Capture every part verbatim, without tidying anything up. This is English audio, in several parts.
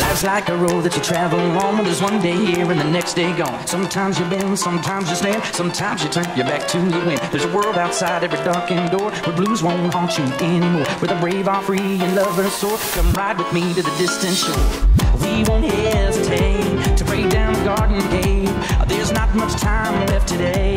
Life's like a road that you travel on. There's one day here and the next day gone. Sometimes you bend, sometimes you stand, sometimes you turn your back to the wind. There's a world outside every darkened door where blues won't haunt you anymore. Where the brave are free and lovers soar. Come ride with me to the distant shore. We won't hesitate to break down the garden gate. There's not much time left today.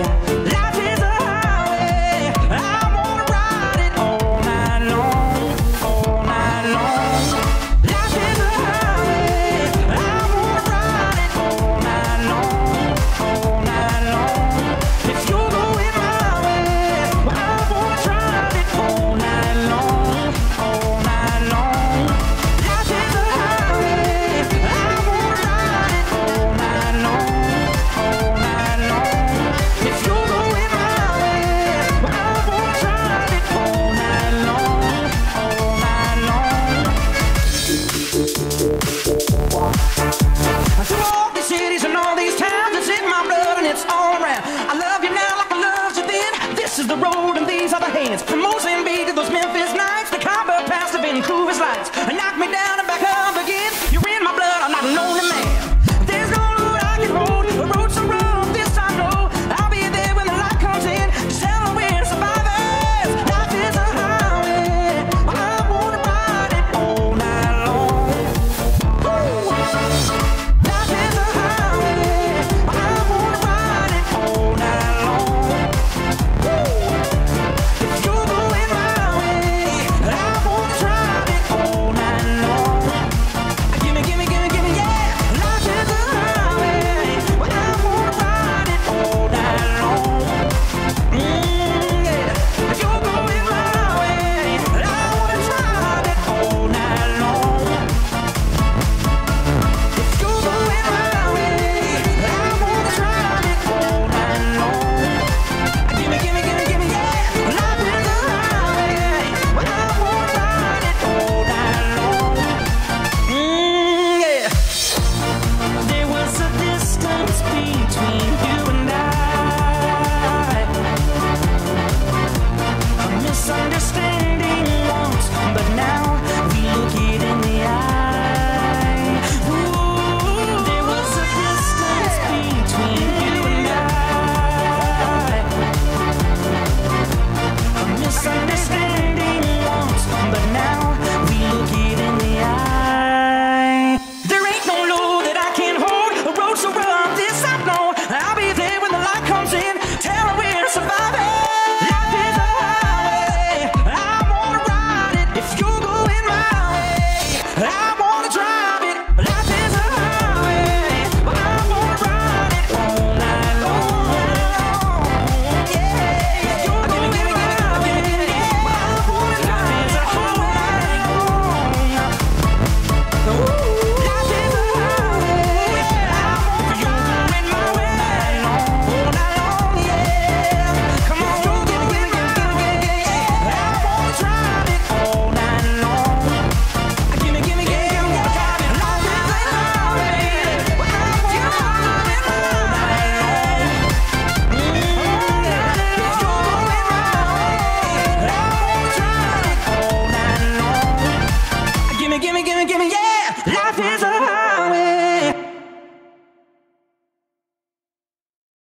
Life is a highway. I wanna ride it all night long, all night long. Life is a highway. I wanna ride it all night long, all night long. If you're going my way, well, I wanna ride it all night long, all night long. Life is a highway. I wanna ride it all night long, all night long. If you're through all these cities and all these towns, it's in my blood and it's all around. I love you now like I loved you then. This is the road and these are the hands. From